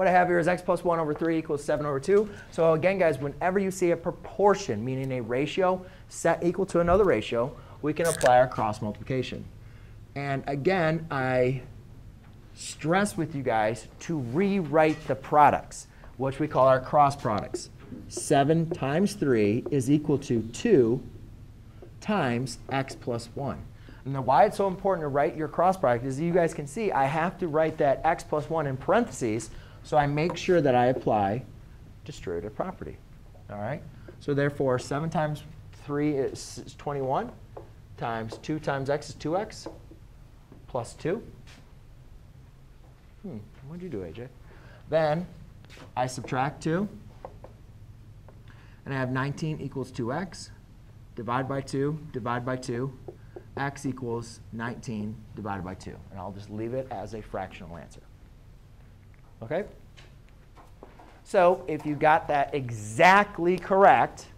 What I have here is x plus 1 over 3 equals 7 over 2. So again, guys, whenever you see a proportion, meaning a ratio set equal to another ratio, we can apply our cross multiplication. And again, I stress with you guys to rewrite the products, which we call our cross products. 7 times 3 is equal to 2 times x plus 1. And then why it's so important to write your cross product is you guys can see I have to write that x plus 1 in parentheses, so I make sure that I apply distributive property. All right? So therefore, 7 times 3 is 21, times 2 times x is 2x, plus 2. What'd you do, AJ? Then I subtract 2. And I have 19 equals 2x. Divide by 2, divide by 2. X equals 19 divided by 2. And I'll just leave it as a fractional answer. OK? So if you got that exactly correct,